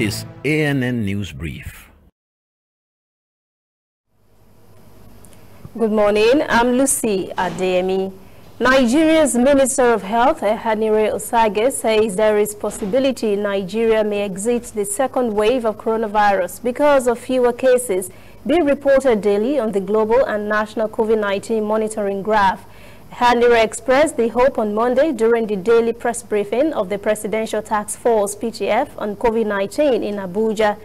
is ANN News Brief. Good morning, I'm Lucy Adeyemi. Nigeria's Minister of Health, Ehanire Osagie, says there is possibility Nigeria may exit the second wave of coronavirus because of fewer cases being reported daily on the global and national COVID-19 monitoring graph. Ehanire expressed the hope on Monday during the daily press briefing of the Presidential Task Force (PTF) on COVID-19 in Abuja.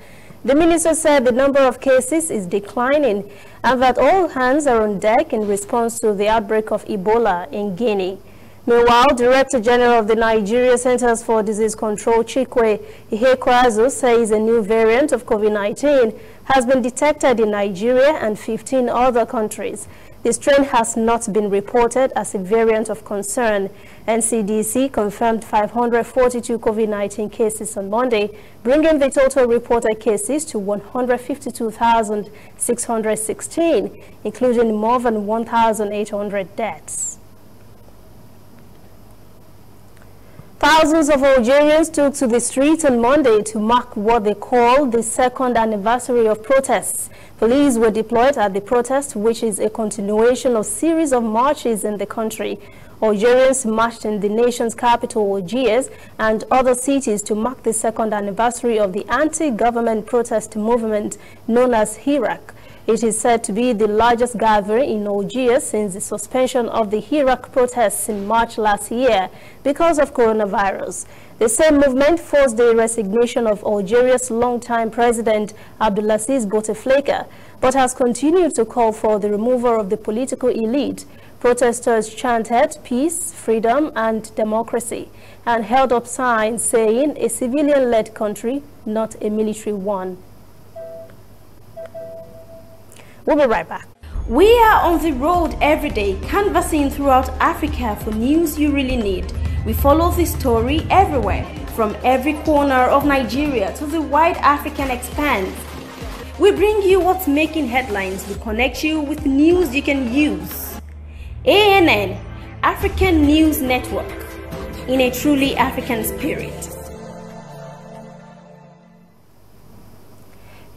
The minister said the number of cases is declining and that all hands are on deck in response to the outbreak of Ebola in Guinea. Meanwhile, Director General of the Nigeria Centers for Disease Control, Chikwe Ihekwazu, says a new variant of COVID-19 has been detected in Nigeria and 15 other countries. The strain has not been reported as a variant of concern. NCDC confirmed 542 COVID-19 cases on Monday, bringing the total reported cases to 152,616, including more than 1,800 deaths. Thousands of Algerians took to the streets on Monday to mark what they call the second anniversary of protests. Police were deployed at the protest, which is a continuation of a series of marches in the country. Algerians marched in the nation's capital, Algiers, and other cities to mark the second anniversary of the anti-government protest movement known as Hirak. It is said to be the largest gathering in Algiers since the suspension of the Hirak protests in March last year because of coronavirus. The same movement forced the resignation of Algeria's longtime president, Abdelaziz Bouteflika, but has continued to call for the removal of the political elite. Protesters chanted peace, freedom, and democracy, and held up signs saying a civilian-led country, not a military one. We'll be right back. We are on the road every day, canvassing throughout Africa for news you really need. We follow this story everywhere, from every corner of Nigeria to the wide African expanse. We bring you what's making headlines. We connect you with news you can use. ANN, African News Network, in a truly African spirit.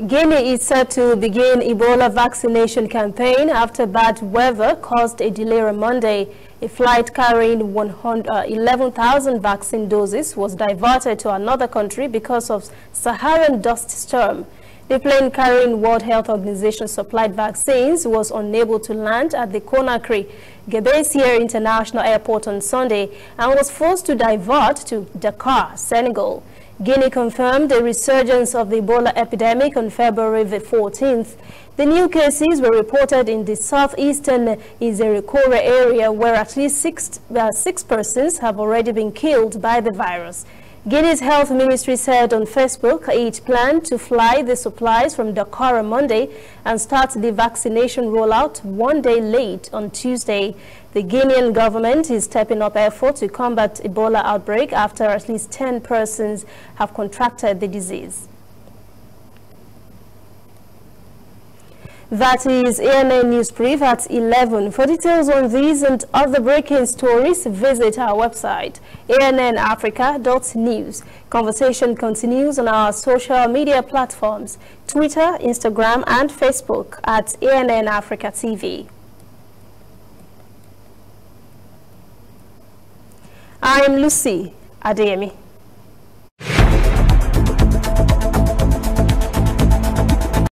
Guinea is set to begin Ebola vaccination campaign after bad weather caused a delay on Monday. A flight carrying 11,000 vaccine doses was diverted to another country because of Saharan dust storm. The plane carrying World Health Organization supplied vaccines was unable to land at the Conakry Gbessia International Airport on Sunday and was forced to divert to Dakar, Senegal. Guinea confirmed a resurgence of the Ebola epidemic on February the 14th. The new cases were reported in the southeastern Izerekore area, where at least six persons have already been killed by the virus. Guinea's health ministry said on Facebook it planned to fly the supplies from Dakar on Monday and start the vaccination rollout one day late on Tuesday. The Guinean government is stepping up efforts to combat Ebola outbreak after at least 10 persons have contracted the disease. That is ANN News Brief at 11. For details on these and other breaking stories, visit our website, annafrica.news. Conversation continues on our social media platforms, Twitter, Instagram, and Facebook at ANN Africa TV. I'm Lucy Adeyemi.